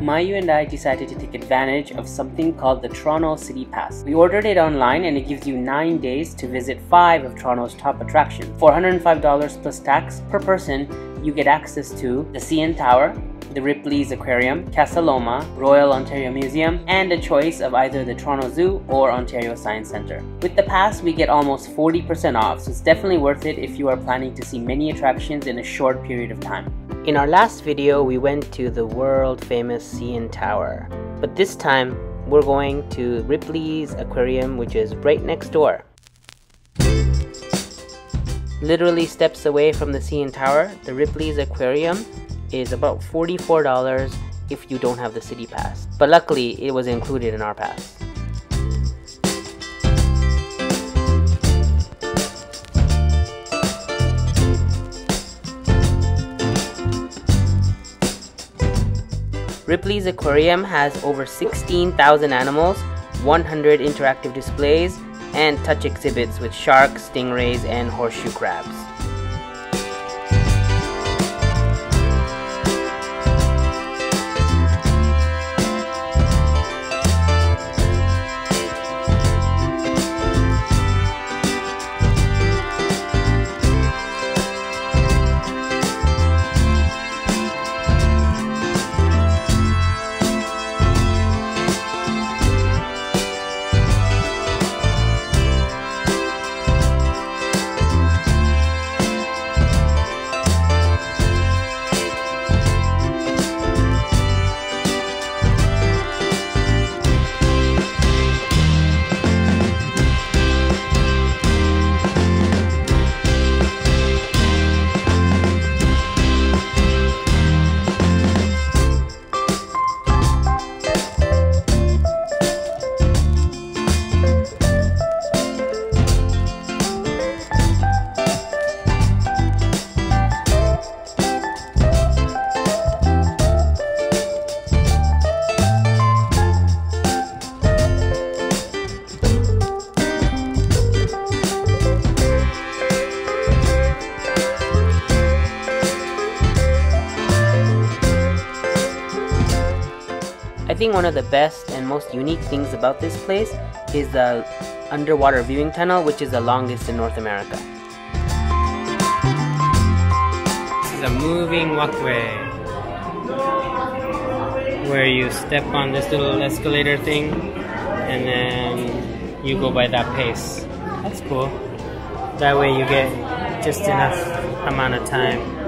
Mayu and I decided to take advantage of something called the Toronto City Pass. We ordered it online and it gives you 9 days to visit 5 of Toronto's top attractions. For $105 plus tax per person, you get access to the CN Tower, the Ripley's Aquarium, Casa Loma, Royal Ontario Museum, and a choice of either the Toronto Zoo or Ontario Science Centre. With the pass, we get almost 40% off, so it's definitely worth it if you are planning to see many attractions in a short period of time. In our last video, we went to the world-famous CN Tower, but this time, we're going to Ripley's Aquarium, which is right next door. Literally steps away from the CN Tower, the Ripley's Aquarium is about $44 if you don't have the city pass. But luckily, it was included in our pass. Ripley's Aquarium has over 16,000 animals, 100 interactive displays, and touch exhibits with sharks, stingrays, and horseshoe crabs. I think one of the best and most unique things about this place is the underwater viewing tunnel, which is the longest in North America. This is a moving walkway where you step on this little escalator thing and then you go by that pace. That's cool. That way you get just enough amount of time.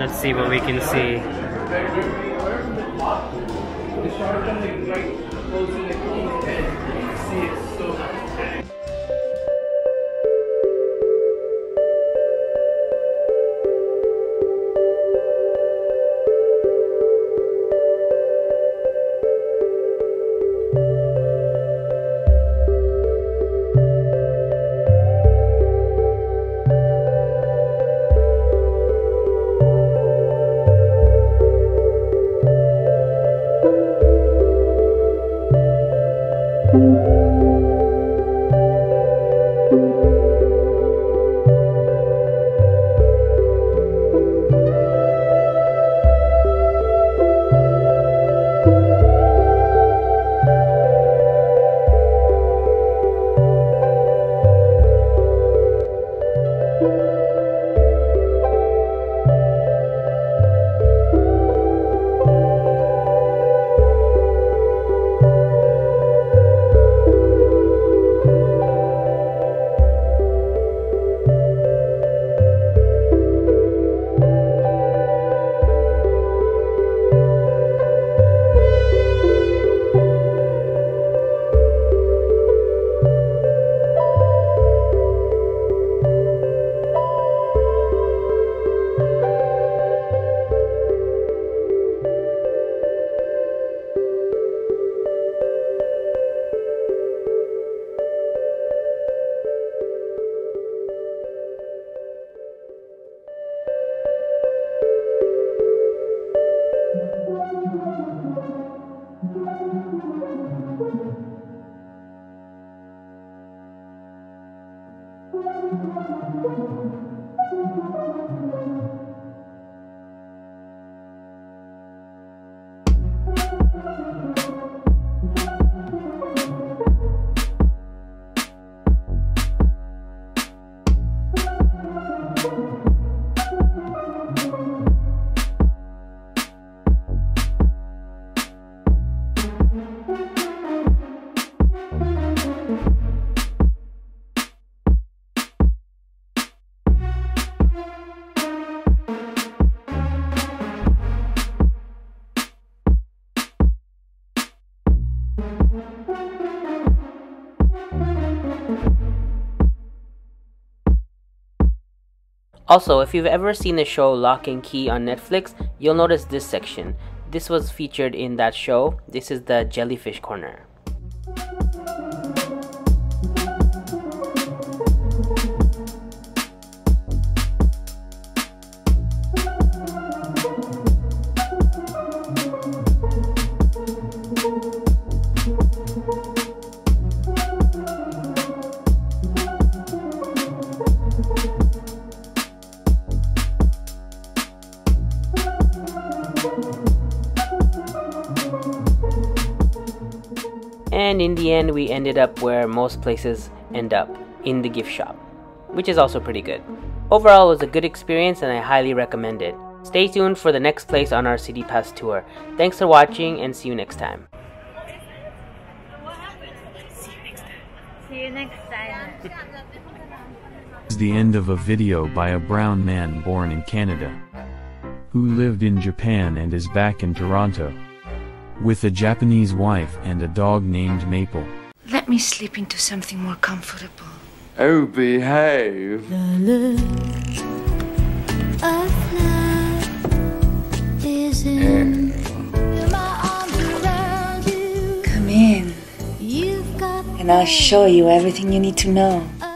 Let's see what we can see. Also, if you've ever seen the show Lock and Key on Netflix, you'll notice this section. This was featured in that show. This is the Jellyfish Corner. And in the end, we ended up where most places end up, in the gift shop, which is also pretty good. Overall, it was a good experience and I highly recommend it. Stay tuned for the next place on our City Pass tour. Thanks for watching and see you next time. See you next time. This is the end of a video by a brown man born in Canada, who lived in Japan and is back in Toronto, with a Japanese wife and a dog named Maple. Let me slip into something more comfortable. Oh, behave. Come in, and I'll show you everything you need to know.